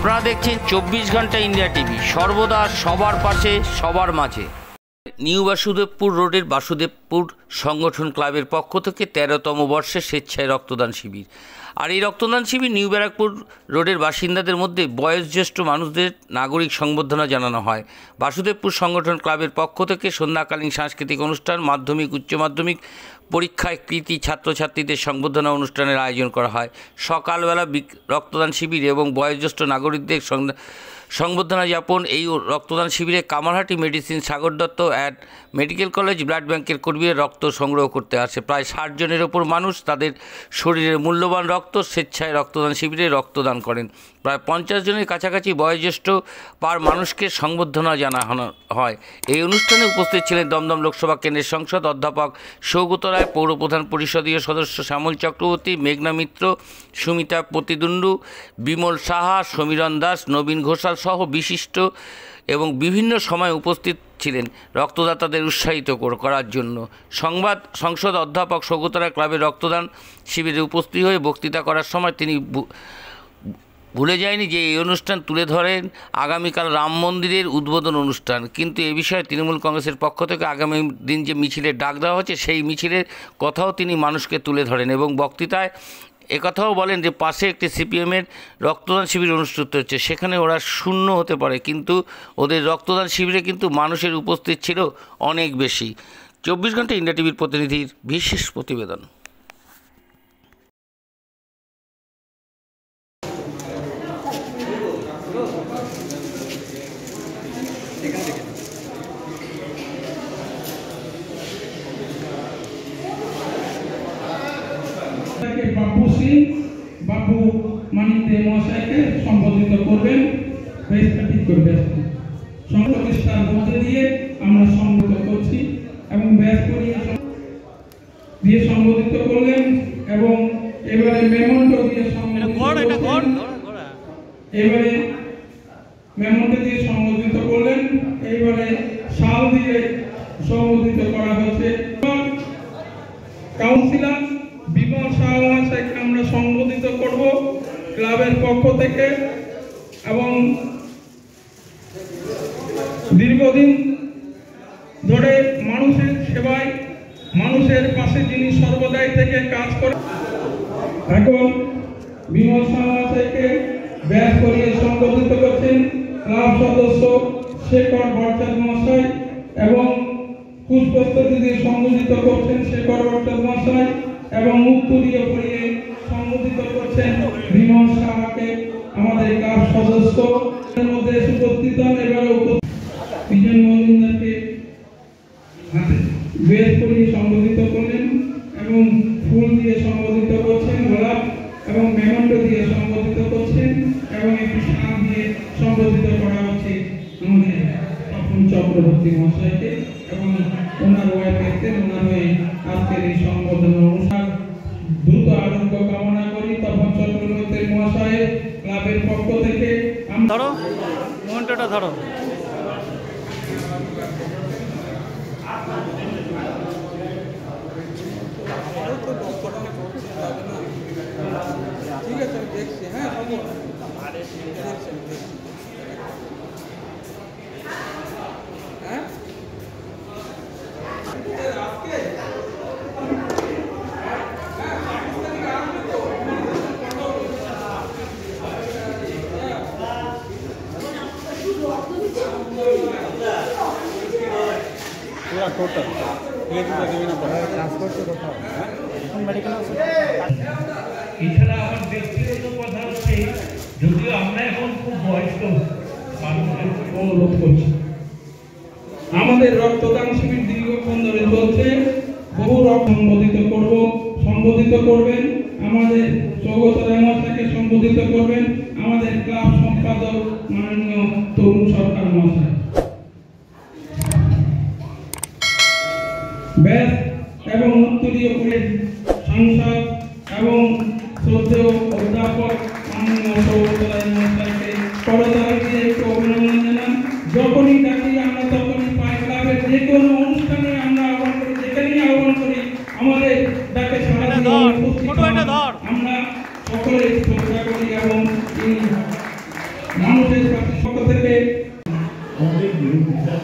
আপনারা দেখছেন 24 ঘন্টা ইন্ডিয়া টিভি, সর্বদা সবার পাশে সবার মাঝে। নিউ বাসুদেবপুর রোডের বাসুদেবপুর সংগঠন ক্লাবের পক্ষ থেকে 13তম বর্ষে স্বেচ্ছায় রক্তদান শিবির। আর এই রক্তদান শিবির নিউ ব্যারাকপুর রোডের বাসিন্দাদের মধ্যে বয়োজ্যেষ্ঠ মানুষদের নাগরিক সংবর্ধনা জানানো হয়। বাসুদেবপুর সংগঠন ক্লাবের পক্ষ থেকে সন্ধ্যাকালীন সাংস্কৃতিক অনুষ্ঠান, মাধ্যমিক উচ্চ মাধ্যমিক পরীক্ষায় কৃতী ছাত্রছাত্রীদের সংবর্ধনা অনুষ্ঠানের আয়োজন করা হয়। সকালবেলা রক্তদান শিবির এবং বয়োজ্যেষ্ঠ নাগরিকদের সংবর্ধনা যাপন। এই রক্তদান শিবিরে Kamarhati medicine, Sagar Dutta and medical college, blood ব্যাংকের কর্মীরা রক্ত সংগ্রহ করতে আসে। প্রায় 60 জনের ওপর মানুষ তাদের শরীরের মূল্যবান রক্ত স্বেচ্ছায় রক্তদান শিবিরে রক্তদান করেন। প্রায় 50 জনের কাছাকাছি বয়োজ্যেষ্ঠ পার মানুষকে সংবর্ধনা জানানো হয়। এই অনুষ্ঠানে উপস্থিত ছিলেন দমদম লোকসভা কেন্দ্রের সংসদ অধ্যাপক সৌগত রায়, পৌর প্রধান পরিষদীয় সদস্য শ্যামল চক্রবর্তী, মেঘনা মিত্র, সুমিতা প্রতিদুন্ডু, বিমল সাহা, সমিরন দাস, নবীন ঘোষাল সহ বিশিষ্ট এবং বিভিন্ন সময় উপস্থিত ছিলেন রক্তদাতাদের উৎসাহিত করার জন্য। সংসদ অধ্যাপক সৌগত রায় ক্লাবের রক্তদান শিবিরে উপস্থিত হয়ে বক্তৃতা করার সময় তিনি ভুলে যায়নি যে এই অনুষ্ঠান তুলে ধরেন আগামীকাল রাম মন্দিরের উদ্বোধন অনুষ্ঠান, কিন্তু এ বিষয়ে তৃণমূল কংগ্রেসের পক্ষ থেকে আগামী দিন যে মিছিলের ডাক দেওয়া হচ্ছে সেই মিছিলের কথাও তিনি মানুষকে তুলে ধরেন এবং বক্তৃতায় একথাও বলেন যে পাশে একটি সিপিএমের রক্তদান শিবির অনুষ্ঠিত হচ্ছে, সেখানে ওরা শূন্য হতে পারে, কিন্তু ওদের রক্তদান শিবিরে কিন্তু মানুষের উপস্থিত ছিল অনেক বেশি। 24 ঘন্টা ইন্ডিয়া টিভির প্রতিনিধির বিশেষ প্রতিবেদন। বাপু শ্রী বাপু মানিক দে মহাশয়কে সম্বোধিত করবেন, বহিষ্কারিত করবেন। সংস্থার মধ্যে দিয়ে আমরা সম্বোধিত করছি এবং ব্যাস করিয়ে দিয়ে সম্বোধিত করলেন এবং এবারে মেমন্টো দিয়ে সম্বোধিত করলেন। এইবারে শাল দিয়ে সম্বোধিত করা হয়েছে। কাউন্সিলর বিমল শাহ মহাশয়কে আমরা সম্বোধিত করব ক্লাবের পক্ষ থেকে, এবং দীর্ঘদিন ধরে মানুষের সেবায় মানুষের পাশে যিনি সর্বদাই থেকে কাজ করেন, এখন বিমল শাহ মহাশয়কে ব্যাস করিয়ে সম্বোধিত করছেন ক্লাব সদস্য শেখর ভট্টাচার্য মহাশয় এবং পুষ্পস্তবক দিয়ে সম্বোধিত করছেন শেখর ভট্টাচার্য মহাশয় এবং মুক্ত দিয়ে পড়িয়ে সম্বোধিত করছেন বিমল সাহাকে, আমাদের ক্লাব সদস্য। এর মধ্যে উপস্থিত হন এবারে বিজন মজুমদারকে বেশ করিয়ে সম্বোধিত করলেন এবং ফুল দিয়ে সম্বোধিত করছেন, গোলাপ এবং মেমন্টো দিয়ে সম্বোধিত করছেন এবং একটি শাল দিয়ে সম্বোধিত করা হচ্ছে আমাদের তপন চক্রবর্তী মহাশয়কে এবং ওনার ওয়াইফকে। ওনার হয়ে আজকের এই সম্বোধনা অনুষ্ঠান দ্রুত আরম্ভ কামনা করি তপন চক্রবর্তী মহাশয়ের ক্লাবের পক্ষ থেকে। ধরো মোহনটা ধরো, ঠিক আছে আমি দেখছি। হ্যাঁ টোটাল এছাড়া আমার ব্যক্তিগত কথা হচ্ছে, যদিও আমরা এখন খুব বয়স্ক অনুরোধ করছি, আমাদের রক্তদান শিবির দীর্ঘক্ষণ ধরে চলছে, বহু রক্ত সম্বোধিত করবেন আমাদের সৌগত মহাশয়কে, সম্বোধিত করবেন আমাদের ক্লাব সম্পাদক মাননীয় তরুণ সরকার মহাশয়। ব্যাস এবং উত্তরীয় করে সংসদ এবং শ্রদ্ধেয় অধ্যাপক মাননীয় সৌগত মহাশয়কে করতাল দিয়ে একটু অভিনন্দন জানান। যখনই ডাকি আমরা তখনই পাই, ক্লাবের যে কোনো অনুষ্ঠানে আমরা আহ্বান করি, যেখানেই আহ্বান করি আমাদের ডাকে সারা আমরা সকলে শ্রদ্ধা করি এবং মানুষের সাথে থেকে অনেক বিরোধিতা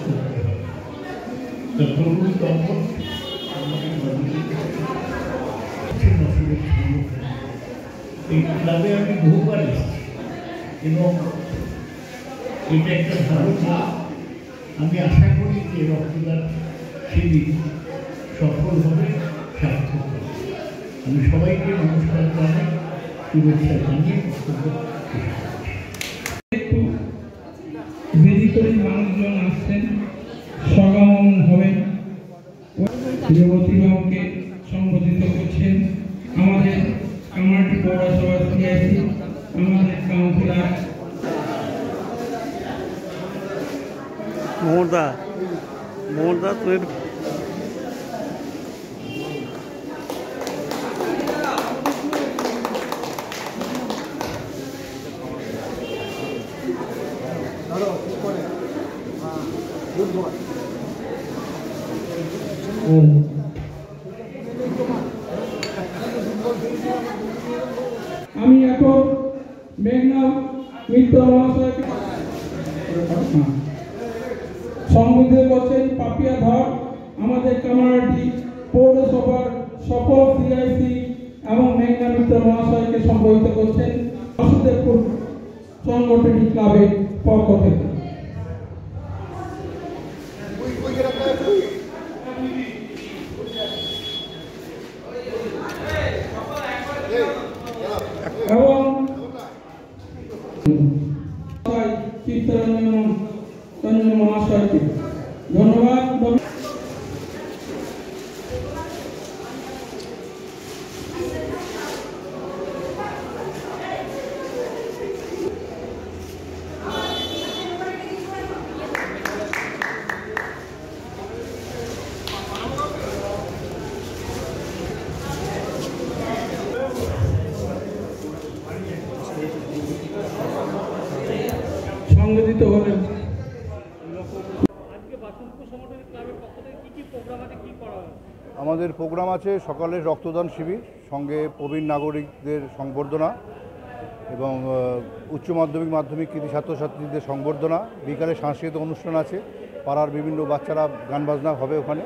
তৃণমূল কংগ্রেস এই ক্লাবে আমি বহুবার এসেছি এবং এটা একটা ভালো ক্লাব। আমি আশা করি যে রক্তদান শিবির সফলভাবে সার্থক হবে। আমি সবাইকে নমস্কার জানাই, শুভেচ্ছা জানিয়ে একটু বেশি করে মানুষজন আসছেন, সমাগম হবে। প্রিয়তিবাবুকে সম্বোধিত করছেন আমাদের কামারহাটি পৌরসভা থেকে আসি আমাদের কাউন্সিলর মোরদা তুই আমি এখন মেঘনা মিত্র মহাশয়কে সম্বোধিত করছেন। পাপিয়া ধর আমাদের কামারহাটি পৌরসভার সকল সিআইসি এবং মেঘনা মিত্র মহাশয়কে সম্বোধিত করছেন বাসুদেবপুর সাংগঠনিক ক্লাবের পক্ষ থেকে। এবং চিত্তরঞ্জন মহাশয়কে ধন্যবাদ। আমাদের প্রোগ্রাম আছে সকালের রক্তদান শিবির, সঙ্গে প্রবীণ নাগরিকদের সংবর্ধনা এবং উচ্চ মাধ্যমিক কৃতি ছাত্রছাত্রীদের সংবর্ধনা, বিকালে সাংস্কৃতিক অনুষ্ঠান আছে, পাড়ার বিভিন্ন বাচ্চারা গান বাজনা হবে ওখানে।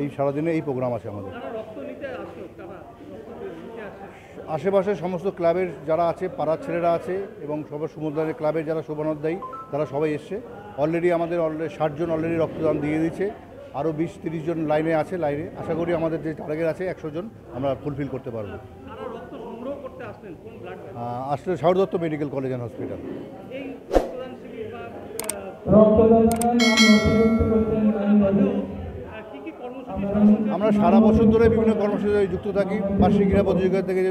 এই সারাদিনে এই প্রোগ্রাম আছে। আমাদের আশেপাশে সমস্ত ক্লাবের যারা আছে, পাড়ার ছেলেরা আছে এবং সবার সমুদ্রের ক্লাবের যারা শোভানোদ্দায়ী তারা সবাই এসছে। অলরেডি আমাদের 60 জন অলরেডি রক্তদান দিয়ে দিচ্ছে, আরও 20-30 জন লাইনে আছে। আশা করি আমাদের যে টার্গেট আছে 100 জন আমরা ফুলফিল করতে পারবো। আসলে Sagar Dutta medical college and hospital. আমরা সারা বছর ধরে বিভিন্ন কর্মসূচিতে যুক্ত থাকি। বার্ষিক ক্রীড়া প্রতিযোগিতা থেকে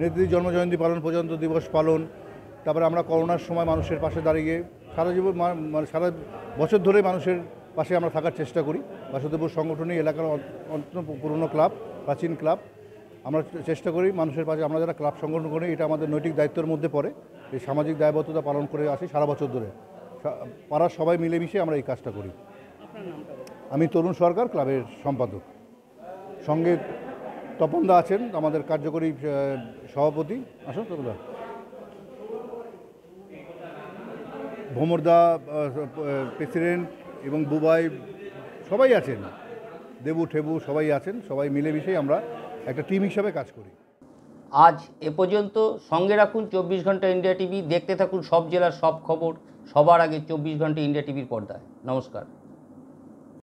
নেত্রী জন্মজয়ন্তী পালন পর্যন্ত দিবস পালন, তারপরে আমরা করোনার সময় মানুষের পাশে দাঁড়িয়ে সারা বছর ধরে মানুষের পাশে আমরা থাকার চেষ্টা করি। বাসুদেবপুর সংগঠনী এলাকার অন্যতম পুরনো ক্লাব, প্রাচীন ক্লাব, আমরা চেষ্টা করি মানুষের পাশে। আমরা যারা ক্লাব সংগঠন করি এটা আমাদের নৈতিক দায়িত্বের মধ্যে পড়ে, এই সামাজিক দায়বদ্ধতা পালন করে আসি সারা বছর ধরে। পাড়ার সবাই মিলেমিশে আমরা এই কাজটা করি। আমি তরুণ সরকার, ক্লাবের সম্পাদক। সঙ্গে তপনদা আছেন, আমাদের কার্যকরী সভাপতি। আসুন তপনদা, ভোমরদা প্রেসিডেন্ট এবং বুবাই সবাই আছেন, দেবু ঠেবু সবাই আছেন। সবাই মিলেমিশেই আমরা একটা টিম হিসাবে কাজ করি। আজ এ পর্যন্ত। সঙ্গে রাখুন 24 ঘন্টা ইন্ডিয়া টিভি, দেখতে থাকুন সব জেলার সব খবর সবার আগে 24 ঘন্টা ইন্ডিয়া টিভির পর্দায়। নমস্কার।